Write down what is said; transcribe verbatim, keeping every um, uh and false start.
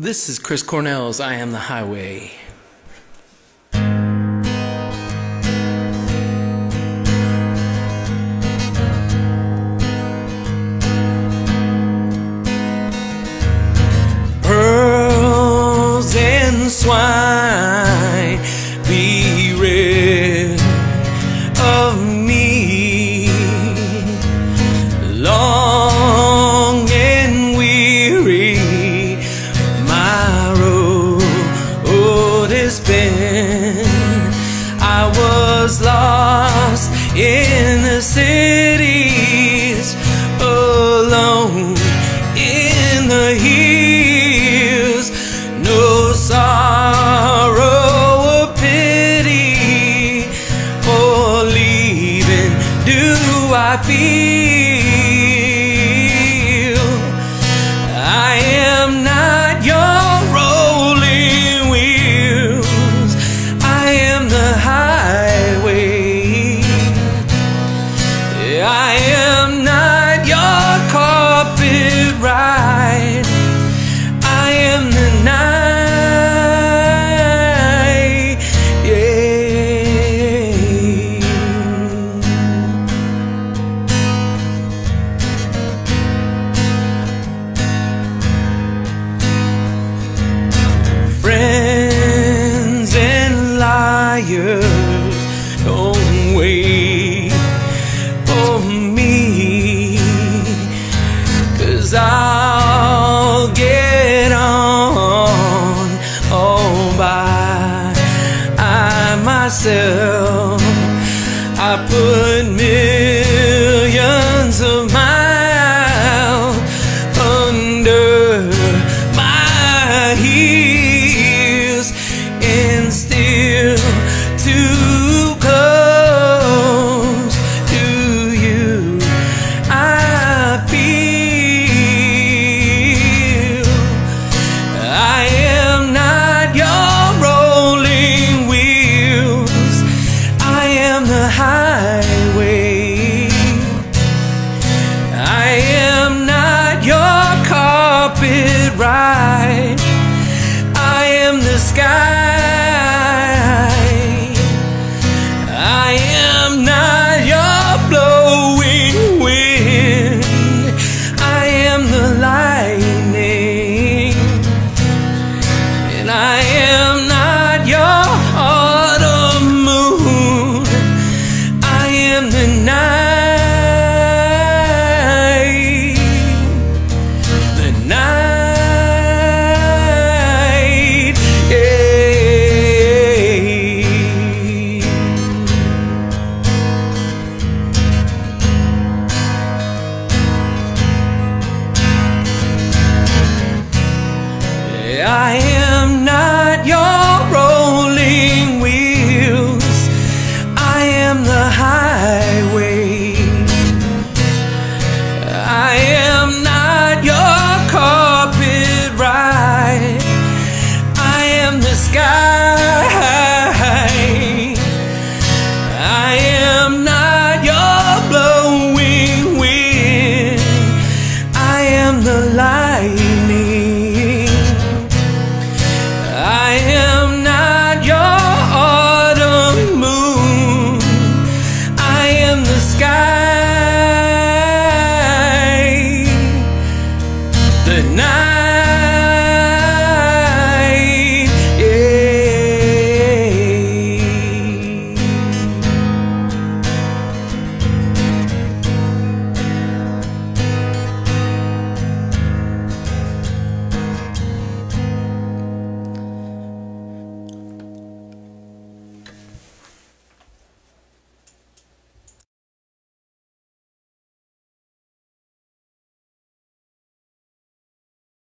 This is Chris Cornell's I Am the Highway. Pearls and swine be rid of me, long and weary. I was lost in the cities, alone in the hills. No sorrow or pity for leaving do I feel. I am not your don't wait for me, 'cause I'll get on all by I myself. I put millions of miles under my heels, and still too close to you I feel. I am not your rolling wheels, I am the highway. I am not your carpet ride, I am the sky. I am not your rolling wheels, I am the highway. I am not your carpet ride, I am the sky.